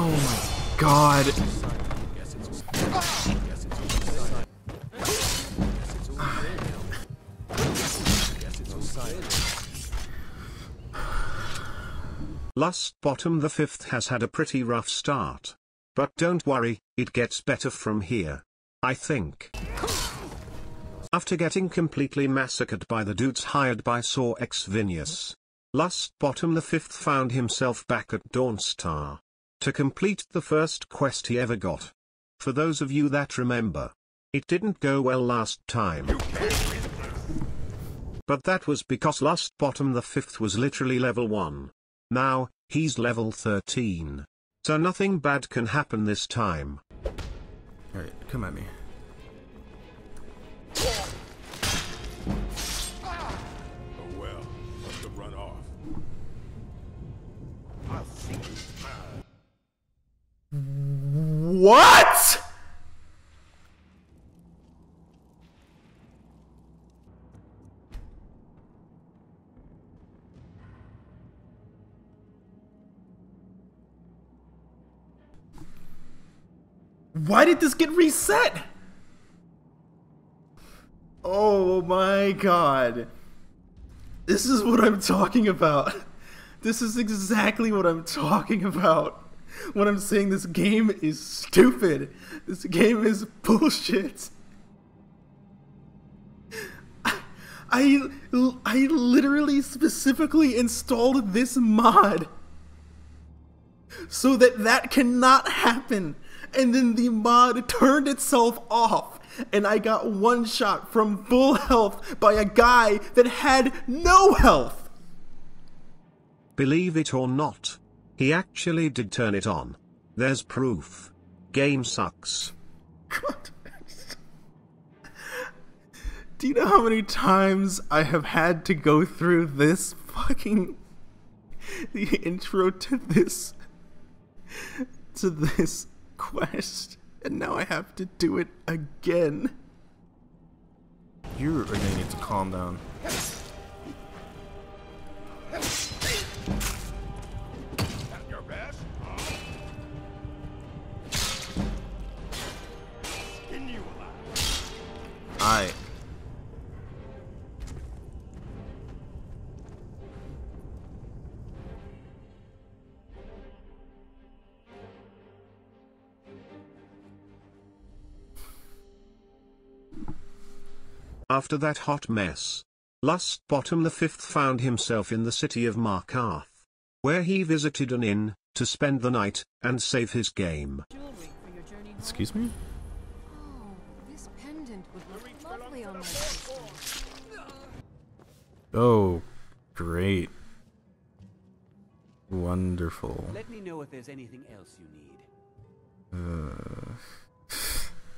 Oh my god. Lustbottom the Fifth has had a pretty rough start. But don't worry, it gets better from here. I think. After getting completely massacred by the dudes hired by Saw X Vinius, Lustbottom the Fifth found himself back at Dawnstar to complete the first quest he ever got. For those of you that remember, it didn't go well last time. But that was because Lustbottom the Fifth was literally level 1. Now, he's level 13. So nothing bad can happen this time. Alright, come at me. What? Why did this get reset? Oh my god. This is what I'm talking about. This is exactly what I'm talking about. When I'm saying this game is stupid. This game is bullshit. I literally specifically installed this mod so that cannot happen. And then the mod turned itself off, and I got one shot from full health by a guy that had no health. Believe it or not, he actually did turn it on. There's proof. Game sucks. God. Do you know how many times I have had to go through this fucking... the intro to this... quest, and now I have to do it again. You are gonna need to calm down. I. After that hot mess, Lustbottom the Fifth found himself in the city of Markarth, where he visited an inn to spend the night and save his game. Excuse me? Oh, this pendant would look lovely on my system. Oh, great. Wonderful. Let me know if there's anything else you need.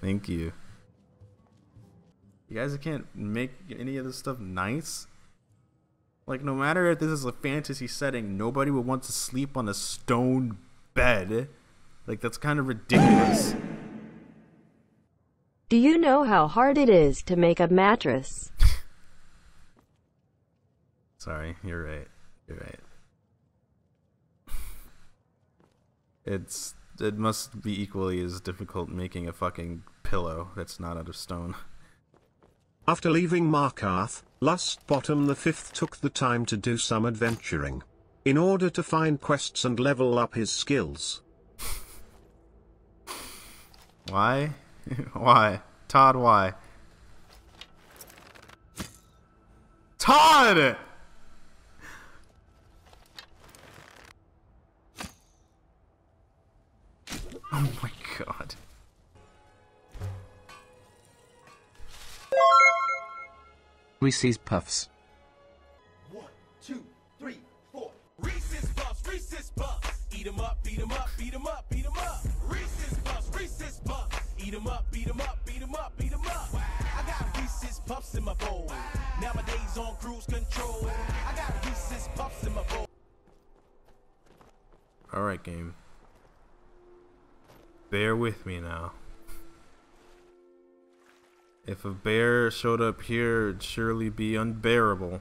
Thank you. You guys can't make any of this stuff nice? Like, no matter if this is a fantasy setting, nobody would want to sleep on a stone bed. Like, that's kind of ridiculous. Do you know how hard it is to make a mattress? Sorry, you're right. You're right. It must be equally as difficult making a fucking pillow that's not out of stone. After leaving Markarth, Lustbottom the Fifth took the time to do some adventuring, in order to find quests and level up his skills. Why? Why? Todd, why? Todd! Oh my god. Reese's Puffs. 1, 2, 3, 4. Reese's Puffs, Reese's Puffs. Eat 'em up, beat 'em up, beat 'em up, beat 'em up. Reese's Puffs, Reese's Puffs. Eat 'em up, beat 'em up, beat 'em up, beat 'em up. Wow. I got Reese's Puffs in my bowl. Wow. Nowadays on cruise control. Wow. I got Reese's Puffs in my bowl. All right, game. Bear with me now. If a bear showed up here, it'd surely be unbearable.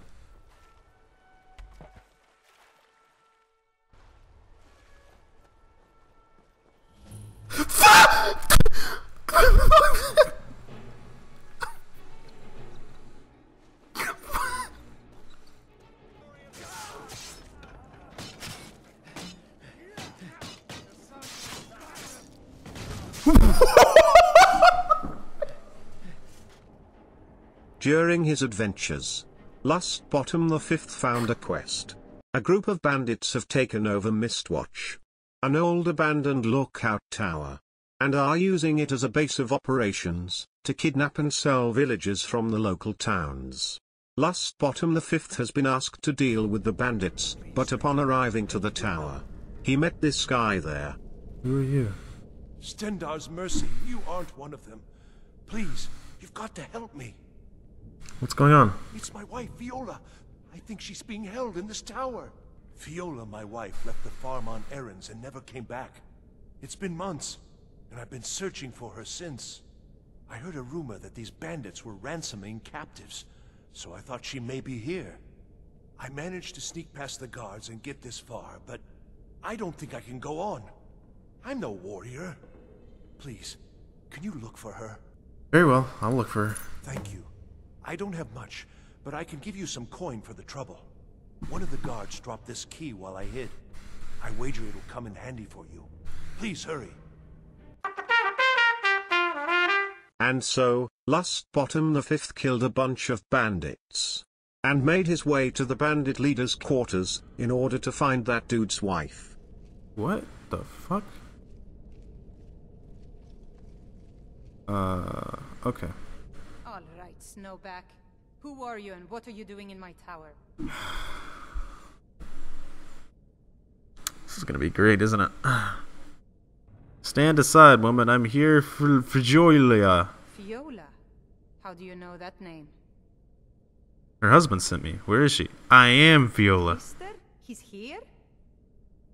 During his adventures, Lustbottom the Fifth found a quest. A group of bandits have taken over Mistwatch, an old abandoned lookout tower, and are using it as a base of operations, to kidnap and sell villagers from the local towns. Lustbottom the Fifth has been asked to deal with the bandits, but upon arriving to the tower, he met this guy there. Who are you? Stendar's mercy, you aren't one of them. Please, you've got to help me. What's going on? It's my wife, Viola. I think she's being held in this tower. Viola, my wife, left the farm on errands and never came back. It's been months, and I've been searching for her since. I heard a rumor that these bandits were ransoming captives, so I thought she may be here. I managed to sneak past the guards and get this far, but I don't think I can go on. I'm no warrior. Please, can you look for her? Very well, I'll look for her. Thank you. I don't have much, but I can give you some coin for the trouble. One of the guards dropped this key while I hid. I wager it'll come in handy for you. Please hurry. And so, Lustbottom the Fifth killed a bunch of bandits, and made his way to the bandit leader's quarters, in order to find that dude's wife. What the fuck? Okay. Alright, Snowback. Who are you and what are you doing in my tower? This is gonna be great, isn't it? Stand aside, woman. I'm here for Viola. Viola? How do you know that name? Her husband sent me. Where is she? I am Viola. Mister? He's here?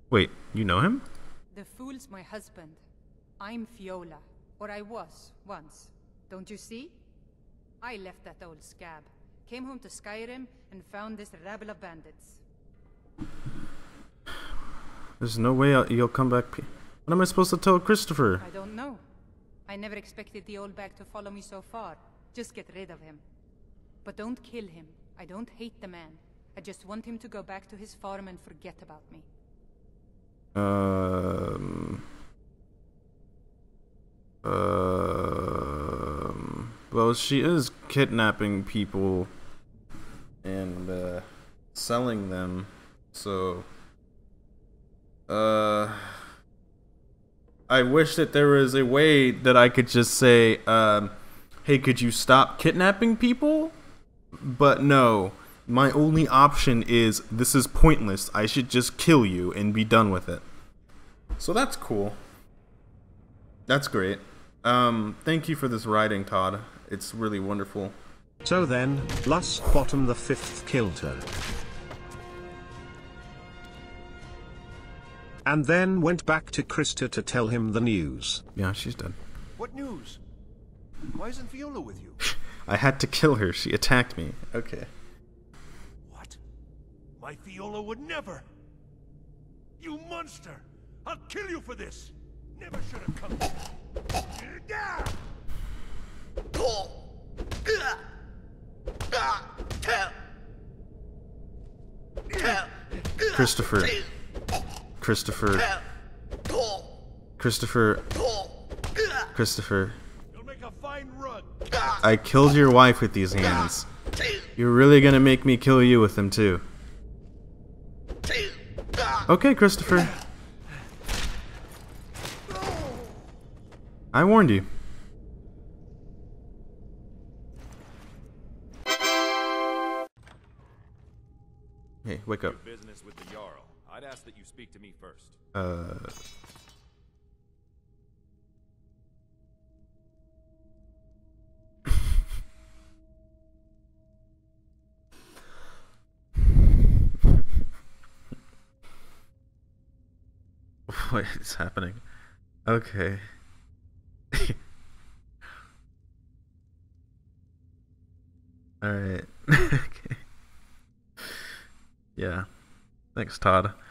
Wait, you know him? The fool's my husband. I'm Viola. Or I was, once. Don't you see? I left that old scab, came home to Skyrim, and found this rabble of bandits. There's no way you'll come back. What am I supposed to tell Christopher? I don't know. I never expected the old bag to follow me so far. Just get rid of him. But don't kill him. I don't hate the man. I just want him to go back to his farm and forget about me. Well, she is kidnapping people and selling them, so I wish that there was a way that I could just say, hey, could you stop kidnapping people? But no, my only option is this is pointless. I should just kill you and be done with it. So that's cool. That's great. Thank you for this writing, Todd. It's really wonderful. So then, Lustbottom the Fifth killed her, and then went back to Christa to tell him the news. Yeah, she's dead. What news? Why isn't Viola with you? I had to kill her. She attacked me. Okay. What? My Viola would never! You monster! I'll kill you for this! Never should have come. Christopher. You'll make a fine rug. I killed your wife with these hands. You're really gonna make me kill you with them too. Okay, Christopher. I warned you. Hey, wake up. Business with the Jarl. I'd ask that you speak to me first. What is happening? Okay. Alright. Okay. Yeah. Thanks, Todd.